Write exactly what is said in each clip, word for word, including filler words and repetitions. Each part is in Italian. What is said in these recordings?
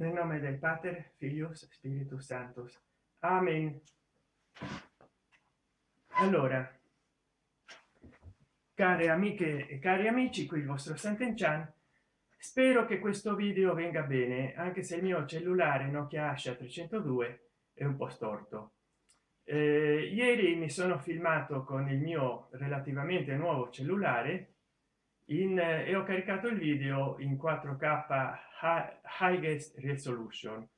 Nel nome del Padre, Figlio, Spirito Santo. Amen. Allora, care amiche e cari amici, qui il vostro San Ten Chan. Spero che questo video venga bene, anche se il mio cellulare Nokia Asha trecentodue è un po' storto. Eh, ieri mi sono filmato con il mio relativamente nuovo cellulare in, eh, e ho caricato il video in quattro K highest resolution.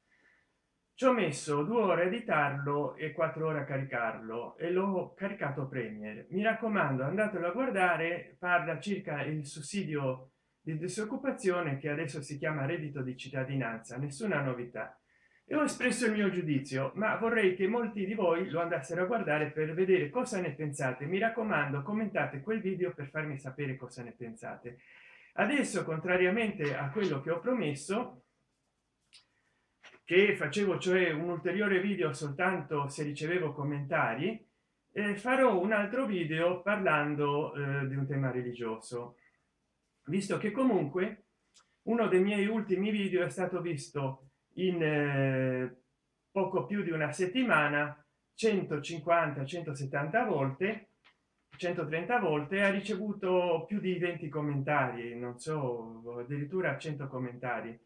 Ci ho messo due ore a editarlo e quattro ore a caricarlo e l'ho caricato Premiere. Mi raccomando, andatelo a guardare, parla circa il sussidio di disoccupazione che adesso si chiama reddito di cittadinanza, nessuna novità, e ho espresso il mio giudizio, ma vorrei che molti di voi lo andassero a guardare per vedere cosa ne pensate. Mi raccomando, commentate quel video per farmi sapere cosa ne pensate. Adesso, contrariamente a quello che ho promesso, che facevo cioè un ulteriore video soltanto se ricevevo commentari, eh, farò un altro video parlando eh, di un tema religioso, visto che comunque uno dei miei ultimi video è stato visto in eh, poco più di una settimana centocinquanta centosettanta volte, centotrenta volte, ha ricevuto più di venti commentari, non so, addirittura cento commentari,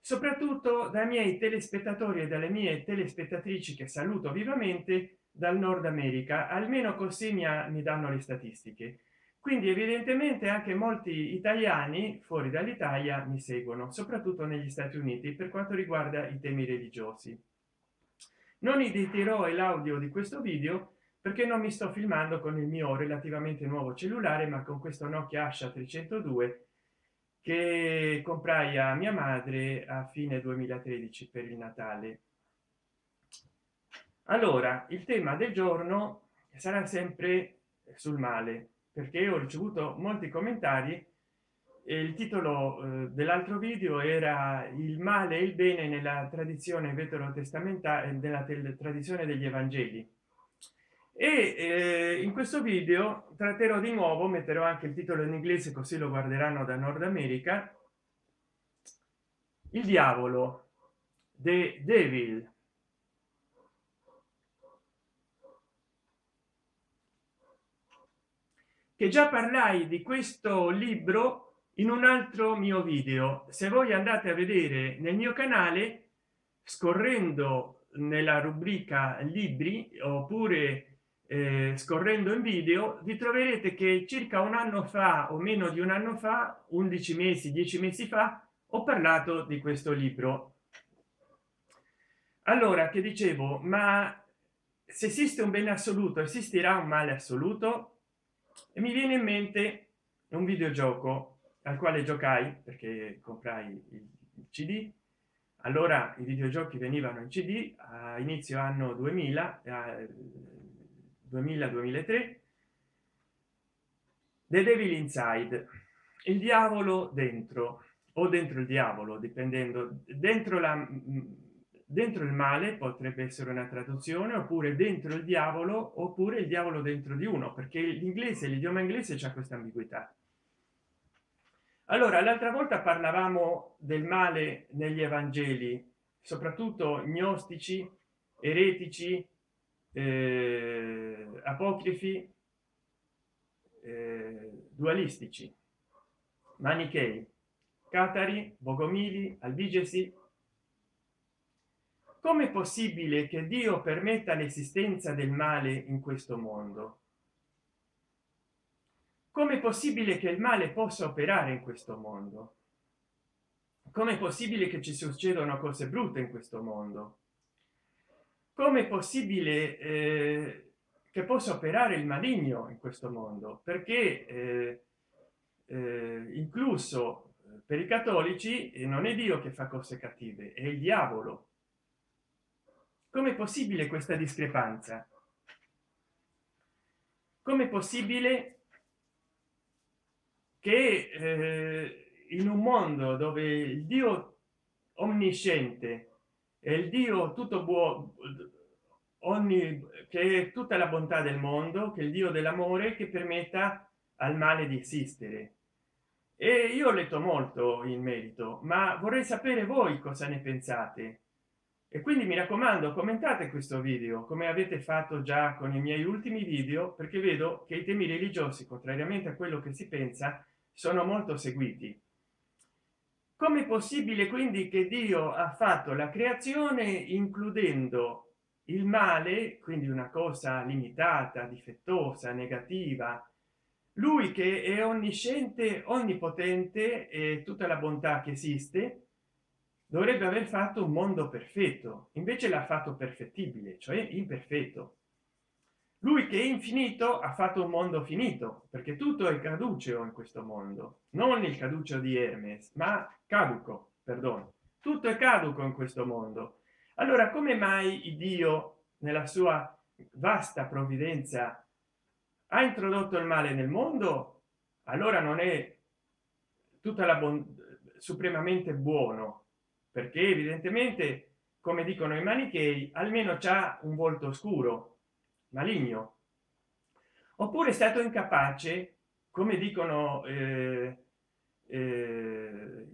soprattutto dai miei telespettatori e dalle mie telespettatrici, che saluto vivamente, dal Nord America. Almeno così mi, ha, mi danno le statistiche. Quindi evidentemente anche molti italiani fuori dall'Italia mi seguono, soprattutto negli Stati Uniti, per quanto riguarda i temi religiosi. Non editerò l'audio di questo video perché non mi sto filmando con il mio relativamente nuovo cellulare, ma con questo Nokia Asha trecentodue che comprai a mia madre a fine duemilatredici per il Natale. Allora, il tema del giorno sarà sempre sul male, perché ho ricevuto molti commentari e il titolo eh, dell'altro video era il male e il bene nella tradizione veterotestamentale, nella tradizione degli Evangeli, e eh, in questo video tratterò di nuovo, metterò anche il titolo in inglese così lo guarderanno da Nord America, il diavolo, The Devil. Che già parlai di questo libro in un altro mio video. Se voi andate a vedere nel mio canale, scorrendo nella rubrica libri oppure eh, scorrendo in video, vi troverete che circa un anno fa o meno di un anno fa, undici mesi, dieci mesi fa, ho parlato di questo libro. Allora, che dicevo, ma se esiste un bene assoluto, esisterà un male assoluto? E mi viene in mente un videogioco al quale giocai, perché comprai il CD. Allora i videogiochi venivano in CD a inizio anno duemila, duemila duemilatré. The Devil Inside, il diavolo dentro, o dentro il diavolo, dipendendo, dentro la dentro il male potrebbe essere una traduzione, oppure dentro il diavolo, oppure il diavolo dentro di uno, perché l'inglese, l'idioma inglese, c'è questa ambiguità. Allora, l'altra volta parlavamo del male negli Evangeli, soprattutto gnostici, eretici, eh, apocrifi, eh, dualistici, manichei, catari, bogomili, albigesi. Com'è possibile che Dio permetta l'esistenza del male in questo mondo? Com'è possibile che il male possa operare in questo mondo? Com'è possibile che ci succedano cose brutte in questo mondo? Com'è possibile eh, che possa operare il maligno in questo mondo? Perché eh, eh, incluso per i cattolici non è Dio che fa cose cattive, è il diavolo. Com'è possibile questa discrepanza? Com'è possibile che eh, in un mondo dove il Dio onnisciente e il Dio tutto buono, ogni, che è tutta la bontà del mondo, che è il Dio dell'amore, che permetta al male di esistere? E io ho letto molto in merito, ma vorrei sapere voi cosa ne pensate, e quindi mi raccomando, commentate questo video come avete fatto già con i miei ultimi video, perché vedo che i temi religiosi, contrariamente a quello che si pensa, sono molto seguiti. Com'è possibile quindi che Dio ha fatto la creazione includendo il male, quindi una cosa limitata, difettosa, negativa, lui che è onnisciente, onnipotente e tutta la bontà che esiste? Dovrebbe aver fatto un mondo perfetto, invece l'ha fatto perfettibile, cioè imperfetto. Lui che è infinito ha fatto un mondo finito, perché tutto è caduceo in questo mondo, non il caduceo di Hermes, ma caduco, perdono, tutto è caduco in questo mondo. Allora come mai Dio nella sua vasta provvidenza ha introdotto il male nel mondo? Allora non è tutta la bontà, supremamente buono, perché evidentemente, come dicono i manichei, almeno c'ha un volto oscuro, maligno, oppure è stato incapace, come dicono eh, eh,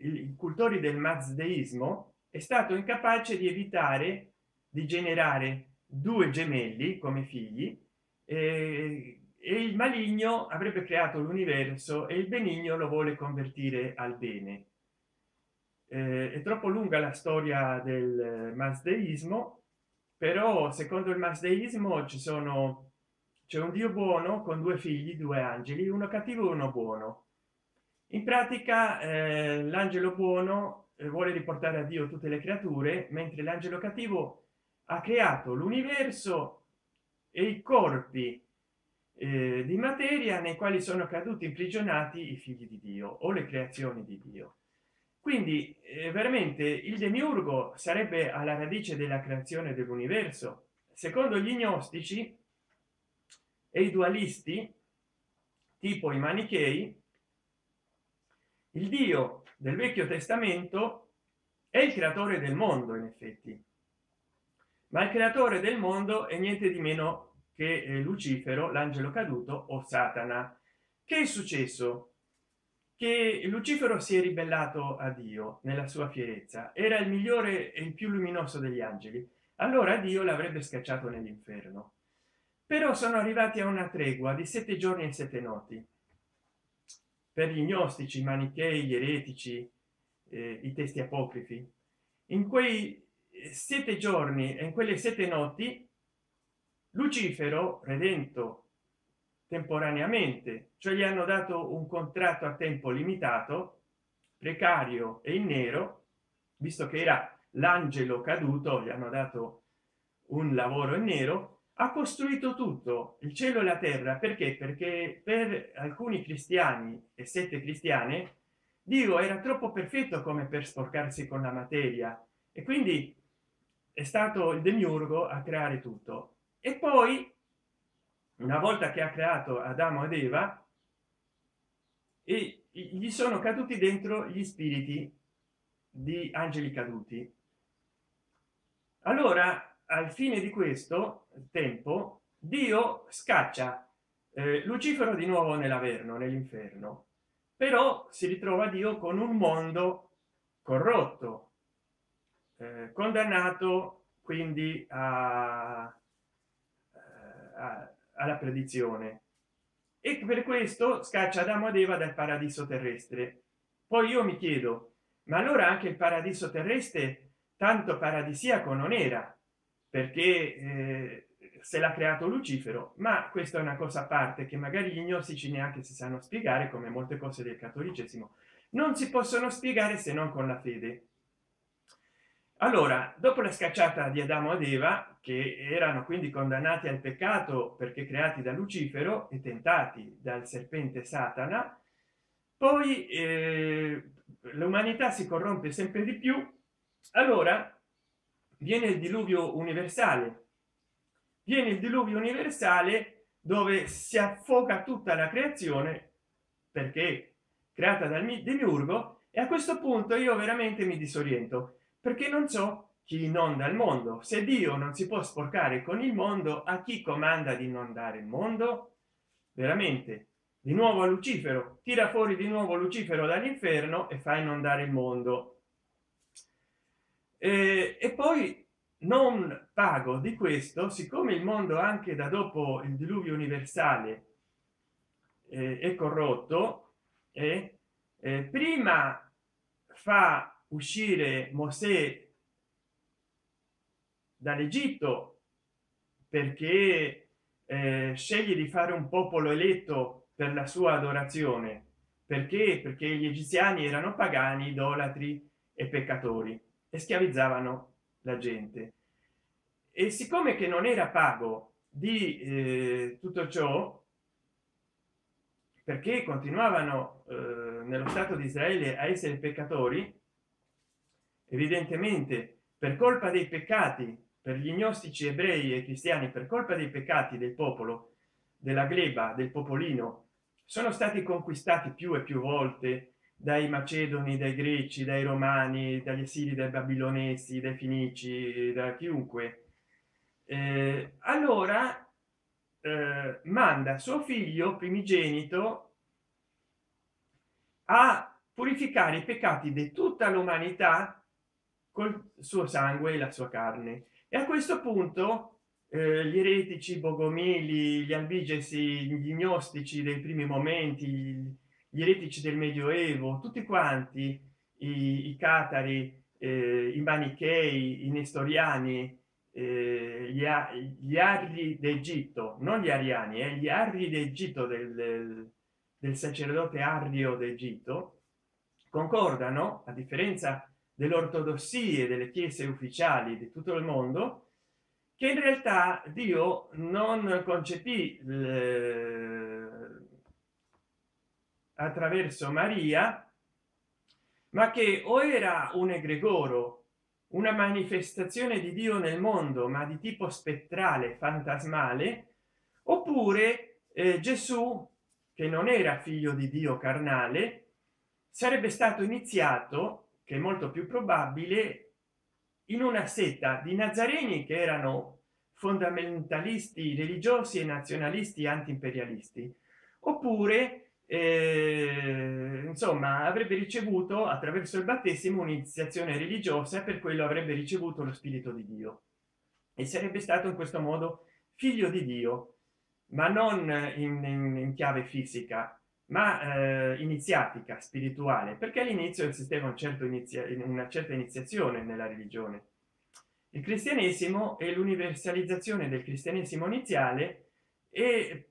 i cultori del mazdeismo, è stato incapace di evitare di generare due gemelli come figli, eh, e il maligno avrebbe creato l'universo e il benigno lo vuole convertire al bene. Eh, è troppo lunga la storia del mazdeismo, però secondo il mazdeismo ci sono c'è un Dio buono con due figli, due angeli, uno cattivo e uno buono. In pratica eh, l'angelo buono eh, vuole riportare a Dio tutte le creature, mentre l'angelo cattivo ha creato l'universo e i corpi eh, di materia nei quali sono caduti imprigionati i figli di Dio o le creazioni di Dio. Quindi eh, veramente il demiurgo sarebbe alla radice della creazione dell'universo. Secondo gli gnostici e i dualisti tipo i manichei, il Dio del Vecchio Testamento è il creatore del mondo, in effetti, ma il creatore del mondo è niente di meno che eh, Lucifero, l'angelo caduto, o Satana. Che è successo? Che Lucifero si è ribellato a Dio nella sua fierezza, era il migliore e il più luminoso degli angeli, allora Dio l'avrebbe scacciato nell'inferno. Però sono arrivati a una tregua di sette giorni e sette notti. Per gli gnostici, i manichei, gli eretici, eh, i testi apocrifi, in quei sette giorni e in quelle sette notti Lucifero, redento temporaneamente, cioè gli hanno dato un contratto a tempo limitato, precario e in nero, visto che era l'angelo caduto, gli hanno dato un lavoro in nero, ha costruito tutto il cielo e la terra. Perché? Perché per alcuni cristiani e sette cristiane Dio era troppo perfetto come per sporcarsi con la materia, e quindi è stato il demiurgo a creare tutto. E poi, una volta che ha creato Adamo ed Eva, e gli sono caduti dentro gli spiriti di angeli caduti. Allora, al fine di questo tempo, Dio scaccia eh, Lucifero di nuovo nell'Averno, nell'inferno, però si ritrova Dio con un mondo corrotto, eh, condannato quindi a, a alla perdizione, e per questo scaccia Adamo ed Eva dal paradiso terrestre. Poi io mi chiedo, ma allora anche il paradiso terrestre tanto paradisiaco non era, perché eh, se l'ha creato Lucifero? Ma questa è una cosa a parte che magari gli gnostici neanche si sanno spiegare, come molte cose del cattolicesimo non si possono spiegare se non con la fede. Allora, dopo la scacciata di Adamo ed Eva, che erano quindi condannati al peccato perché creati da Lucifero e tentati dal serpente Satana, poi eh, l'umanità si corrompe sempre di più. Allora viene il diluvio universale, viene il diluvio universale dove si affoga tutta la creazione, perché creata dal demiurgo. E a questo punto io veramente mi disoriento, perché non so chi inonda il mondo. Se Dio non si può sporcare con il mondo, a chi comanda di inondare il mondo? Veramente di nuovo Lucifero, tira fuori di nuovo Lucifero dall'inferno e fa inondare il mondo. E, e poi non pago di questo, siccome il mondo anche da dopo il diluvio universale eh, è corrotto, eh, eh, prima fa uscire Mosè dall'Egitto perché eh, sceglie di fare un popolo eletto per la sua adorazione, perché perché gli egiziani erano pagani, idolatri e peccatori e schiavizzavano la gente, e siccome che non era pago di eh, tutto ciò, perché continuavano eh, nello stato di Israele a essere peccatori, evidentemente per colpa dei peccati, per gli gnostici ebrei e cristiani, per colpa dei peccati del popolo, della gleba, del popolino, sono stati conquistati più e più volte dai macedoni, dai greci, dai romani, dagli assiri, dai babilonesi, dai finici, da chiunque. Eh, allora eh, manda suo figlio primigenito a purificare i peccati di tutta l'umanità col suo sangue e la sua carne. E a questo punto eh, gli eretici, i bogomili, gli albigesi, gli gnostici dei primi momenti, gli eretici del medioevo, tutti quanti i, i catari, eh, i manichei, i nestoriani, eh, gli, gli arri d'Egitto, non gli ariani, eh, gli arri d'Egitto, del, del, del sacerdote arrio d'Egitto, concordano, a differenza dell'ortodossia e delle chiese ufficiali di tutto il mondo, che in realtà Dio non concepì il, attraverso Maria, ma che o era un egregoro, una manifestazione di Dio nel mondo, ma di tipo spettrale, fantasmale, oppure eh, Gesù, che non era figlio di Dio carnale, sarebbe stato iniziato, che è molto più probabile, in una setta di nazareni che erano fondamentalisti religiosi e nazionalisti antiimperialisti, oppure Eh, insomma avrebbe ricevuto attraverso il battesimo un'iniziazione religiosa, per quello avrebbe ricevuto lo spirito di Dio e sarebbe stato in questo modo figlio di Dio, ma non in, in, in chiave fisica, ma eh, iniziatica, spirituale, perché all'inizio esisteva un certo inizia una certa iniziazione nella religione. Il cristianesimo è l'universalizzazione del cristianesimo iniziale e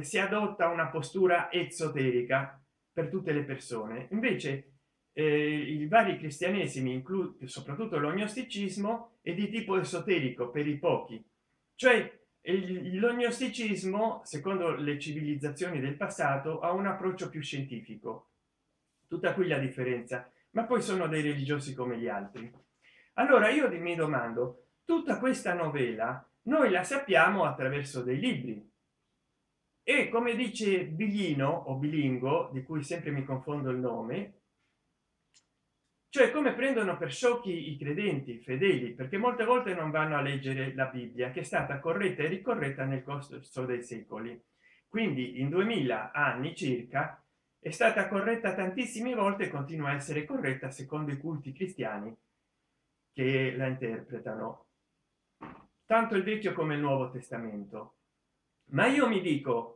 si adotta una postura esoterica per tutte le persone. Invece eh, i vari cristianesimi, incluso soprattutto lo gnosticismo, è di tipo esoterico per i pochi, cioè il, lo gnosticismo, secondo le civilizzazioni del passato, ha un approccio più scientifico, tutta qui la differenza, ma poi sono dei religiosi come gli altri. Allora io mi domando, tutta questa novella noi la sappiamo attraverso dei libri. E come dice Biglino o Bilingo, di cui sempre mi confondo il nome, cioè come prendono per sciocchi i credenti, i fedeli, perché molte volte non vanno a leggere la Bibbia, che è stata corretta e ricorretta nel corso dei secoli, quindi in duemila anni circa è stata corretta tantissime volte e continua a essere corretta secondo i culti cristiani che la interpretano, tanto il Vecchio come il Nuovo Testamento. Ma io mi dico,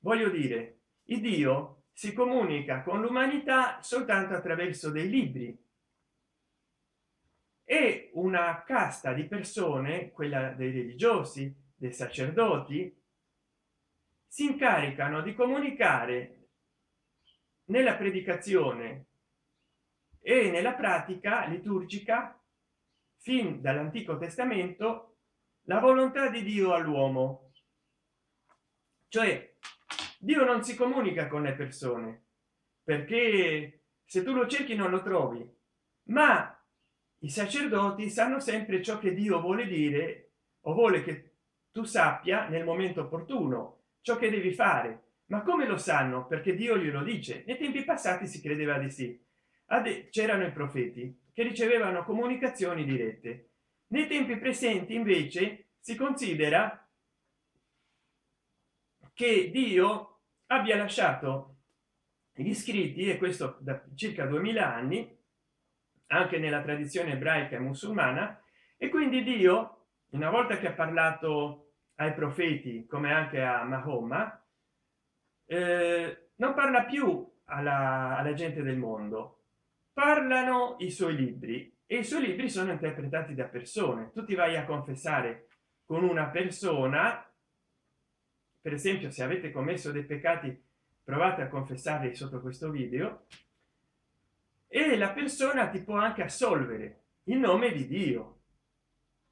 voglio dire, il Dio si comunica con l'umanità soltanto attraverso dei libri, e una casta di persone, quella dei religiosi, dei sacerdoti, si incaricano di comunicare nella predicazione e nella pratica liturgica fin dall'Antico Testamento la volontà di Dio all'uomo. Cioè Dio non si comunica con le persone, perché se tu lo cerchi non lo trovi, ma i sacerdoti sanno sempre ciò che Dio vuole dire o vuole che tu sappia nel momento opportuno, ciò che devi fare. Ma come lo sanno? Perché Dio glielo dice. Nei tempi passati si credeva di sì, c'erano i profeti che ricevevano comunicazioni dirette. Nei tempi presenti invece si considera che Dio abbia lasciato gli scritti, e questo da circa duemila anni anche nella tradizione ebraica e musulmana. E quindi Dio, una volta che ha parlato ai profeti come anche a Mahoma, eh, non parla più alla, alla gente del mondo, parlano i suoi libri, e i suoi libri sono interpretati da persone. Tu ti vai a confessare con una persona, per esempio se avete commesso dei peccati provate a confessarli sotto questo video, e la persona ti può anche assolvere in nome di Dio.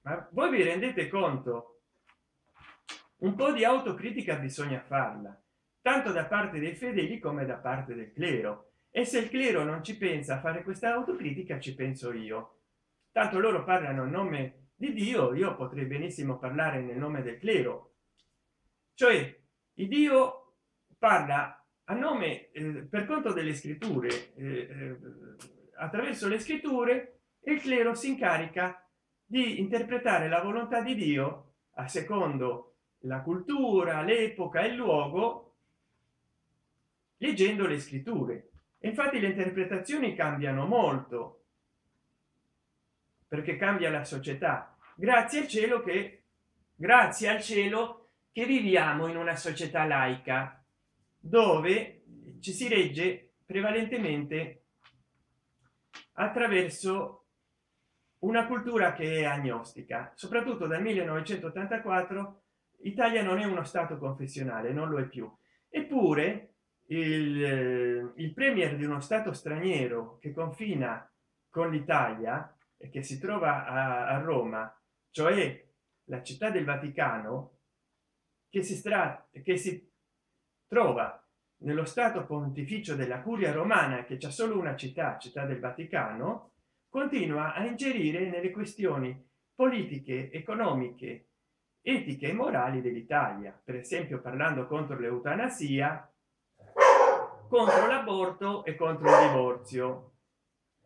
Ma voi vi rendete conto? Un po' di autocritica bisogna farla, tanto da parte dei fedeli come da parte del clero, e se il clero non ci pensa a fare questa autocritica, ci penso io. Tanto loro parlano in nome di Dio, io potrei benissimo parlare nel nome del clero, cioè il Dio parla a nome eh, per conto delle scritture, eh, eh, attraverso le scritture, e il clero si incarica di interpretare la volontà di Dio a secondo la cultura, l'epoca e il luogo, leggendo le scritture. E infatti le interpretazioni cambiano molto, perché cambia la società, grazie al cielo che grazie al cielo che viviamo in una società laica dove ci si regge prevalentemente attraverso una cultura che è agnostica. Soprattutto dal millenovecentottantaquattro Italia non è uno stato confessionale, non lo è più, eppure il, il premier di uno stato straniero che confina con l'Italia e che si trova a, a Roma, cioè la Città del Vaticano, che si tratta che si trova nello stato pontificio della Curia Romana, che c'è solo una città, Città del Vaticano, continua a ingerire nelle questioni politiche, economiche, etiche e morali dell'Italia, per esempio parlando contro l'eutanasia, contro l'aborto e contro il divorzio.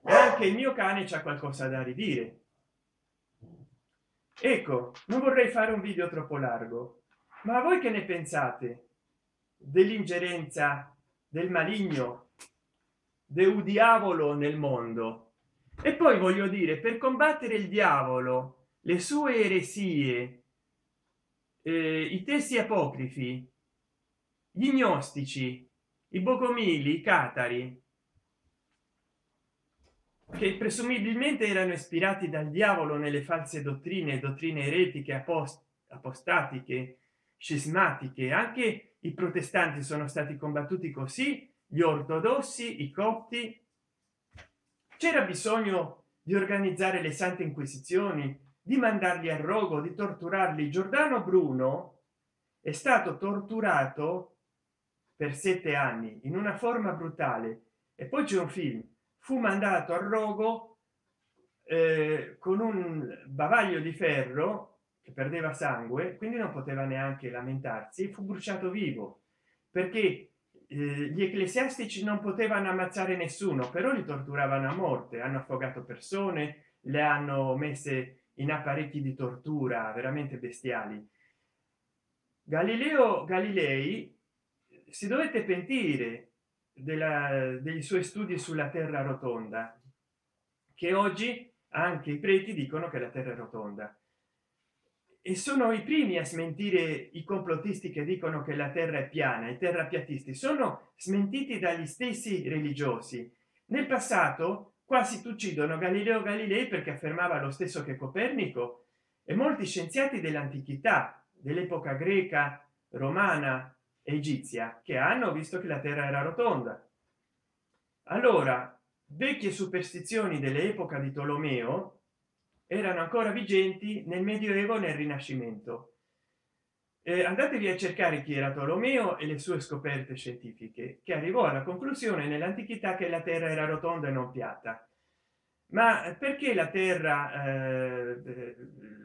E anche il mio cane c'ha qualcosa da ridire. Ecco, non vorrei fare un video troppo largo, ma voi che ne pensate dell'ingerenza del maligno, del diavolo nel mondo? E poi voglio dire, per combattere il diavolo, le sue eresie, eh, i testi apocrifi, gli gnostici, i bogomili, i catari, che presumibilmente erano ispirati dal diavolo nelle false dottrine, dottrine eretiche, apost apostatiche, scismatiche. Anche i protestanti sono stati combattuti così, gli ortodossi, i copti. C'era bisogno di organizzare le sante inquisizioni, di mandarli a rogo, di torturarli. Giordano Bruno è stato torturato per sette anni in una forma brutale, e poi c'è un film, fu mandato a rogo eh, con un bavaglio di ferro che perdeva sangue, quindi non poteva neanche lamentarsi, e fu bruciato vivo, perché eh, gli ecclesiastici non potevano ammazzare nessuno, però li torturavano a morte, hanno affogato persone, le hanno messe in apparecchi di tortura veramente bestiali. Galileo Galilei si dovette pentire della, dei suoi studi sulla terra rotonda, che oggi anche i preti dicono che la terra è rotonda, e sono i primi a smentire i complottisti che dicono che la terra è piana. I terrapiattisti sono smentiti dagli stessi religiosi. Nel passato quasi uccidono Galileo Galilei perché affermava lo stesso che Copernico, e molti scienziati dell'antichità, dell'epoca greca, romana, egizia, che hanno visto che la terra era rotonda. Allora vecchie superstizioni dell'epoca di Tolomeo erano ancora vigenti nel Medioevo e nel Rinascimento. Eh, andatevi a cercare chi era Tolomeo e le sue scoperte scientifiche, che arrivò alla conclusione nell'antichità che la terra era rotonda e non piatta. Ma perché la terra eh,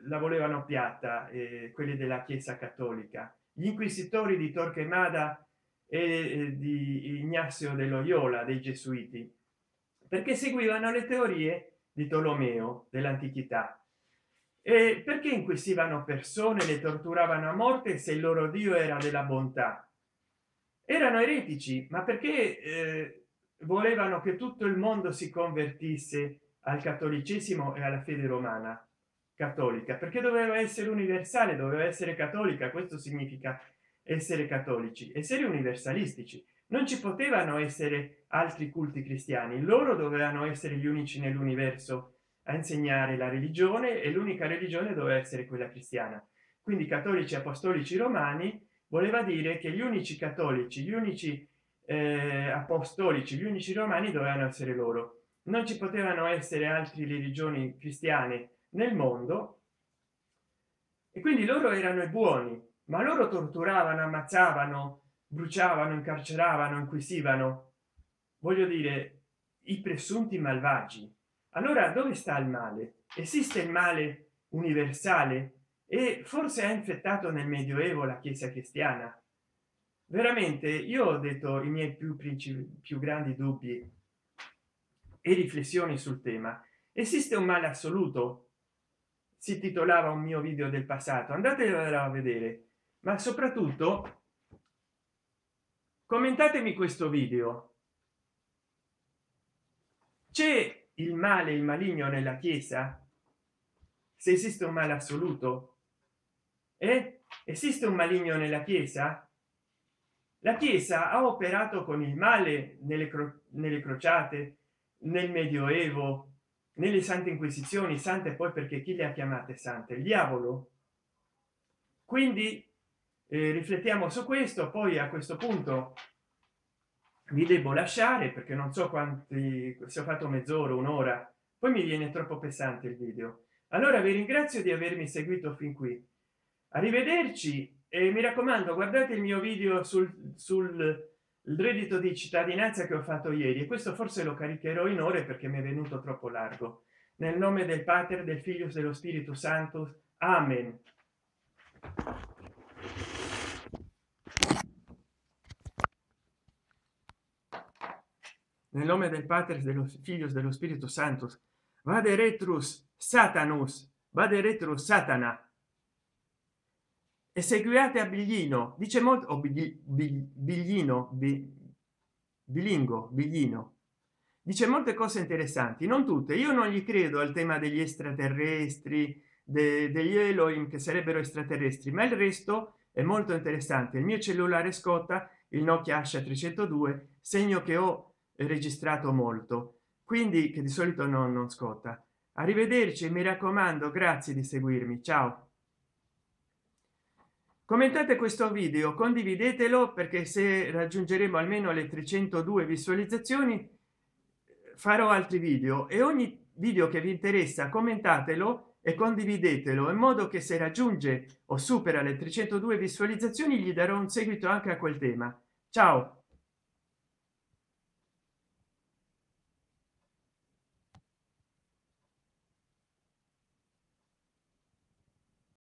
la volevano piatta eh, quelli della Chiesa cattolica? Gli inquisitori di Torquemada e di Ignazio de Loyola, dei gesuiti, perché seguivano le teorie di Tolomeo dell'antichità. E perché inquisivano persone, le torturavano a morte se il loro dio era della bontà? Erano eretici, ma perché eh, volevano che tutto il mondo si convertisse al cattolicesimo e alla fede romana cattolica? Perché doveva essere universale, doveva essere cattolica. Questo significa essere cattolici, essere universalistici. Non ci potevano essere altri culti cristiani, loro dovevano essere gli unici nell'universo a insegnare la religione, e l'unica religione doveva essere quella cristiana. Quindi cattolici apostolici romani voleva dire che gli unici cattolici, gli unici eh, apostolici, gli unici romani dovevano essere loro. Non ci potevano essere altre religioni cristiane nel mondo, e quindi loro erano i buoni, ma loro torturavano, ammazzavano, bruciavano, incarceravano, inquisivano, voglio dire, i presunti malvagi. Allora dove sta il male? Esiste il male universale? E forse ha infettato nel Medioevo la Chiesa cristiana? Veramente io ho detto i miei più più grandi dubbi e riflessioni sul tema. Esiste un male assoluto, si titolava un mio video del passato, andatelo a vedere, ma soprattutto commentatemi questo video. C'è il male, il maligno nella Chiesa? Se esiste un male assoluto, eh? Esiste un maligno nella Chiesa? La Chiesa ha operato con il male nelle, cro nelle crociate, nel Medioevo, nelle sante inquisizioni, sante poi perché chi le ha chiamate sante? Il diavolo. Quindi eh, riflettiamo su questo. Poi a questo punto vi devo lasciare, perché non so quanti, se ho fatto mezz'ora, un'ora, poi mi viene troppo pesante il video. Allora vi ringrazio di avermi seguito fin qui, arrivederci, e mi raccomando, guardate il mio video sul sul reddito di cittadinanza che ho fatto ieri, e questo forse lo caricherò in ore perché mi è venuto troppo largo. Nel nome del Padre, del Figlio e dello Spirito Santo, amen. Nel nome del Padre, dello Figlio e dello Spirito Santo, vade retrus satanus, vade retrus satana, e seguiate a Biglino. Dice molto oh, Big, Big, Biglino Big, Bilingo Biglino dice molte cose interessanti, non tutte. Io non gli credo al tema degli extraterrestri, de, degli Elohim, che sarebbero extraterrestri, ma il resto è molto interessante. Il mio cellulare scotta, il Nokia Asha trecentodue, segno che ho registrato molto, quindi che di solito non, non scotta. Arrivederci, mi raccomando, grazie di seguirmi, ciao. Commentate questo video, condividetelo, perché se raggiungeremo almeno le trecentodue visualizzazioni farò altri video, e ogni video che vi interessa commentatelo e condividetelo, in modo che se raggiunge o supera le trecentodue visualizzazioni gli darò un seguito anche a quel tema. Ciao.